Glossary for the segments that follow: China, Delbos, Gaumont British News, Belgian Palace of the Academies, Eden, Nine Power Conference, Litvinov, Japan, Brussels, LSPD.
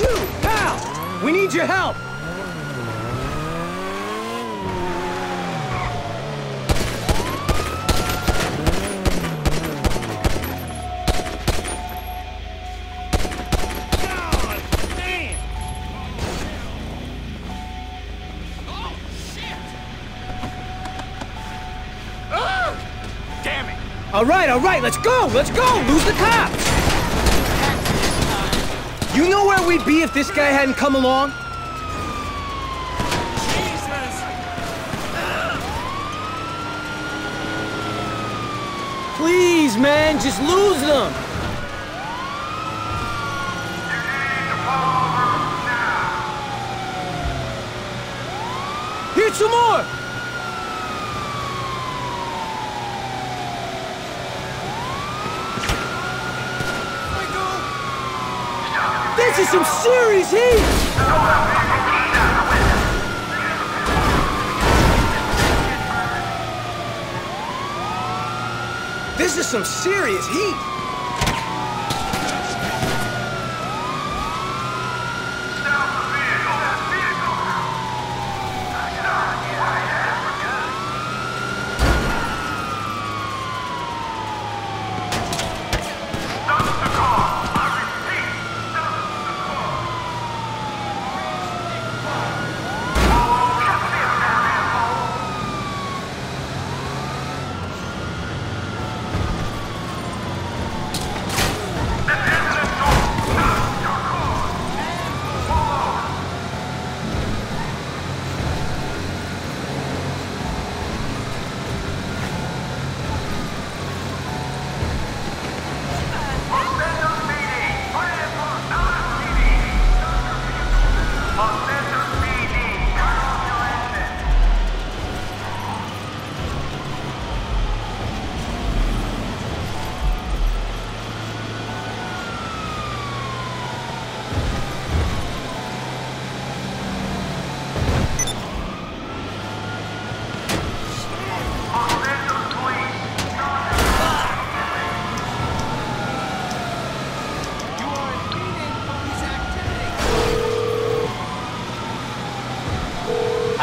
You! Pal! We need your help! All right, let's go, lose the cops! You know where we'd be if this guy hadn't come along? Jesus! Please, man, just lose them! Here's some more! This is some serious heat! This is some serious heat!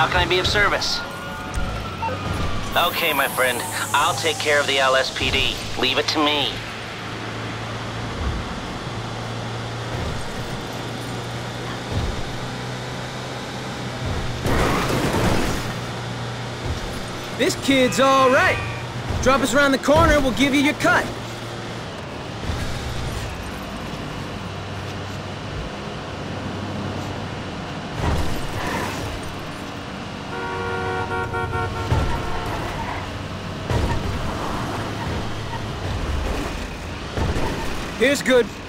How can I be of service? Okay, my friend. I'll take care of the LSPD. Leave it to me. This kid's all right. Drop us around the corner, we'll give you your cut. Here's good.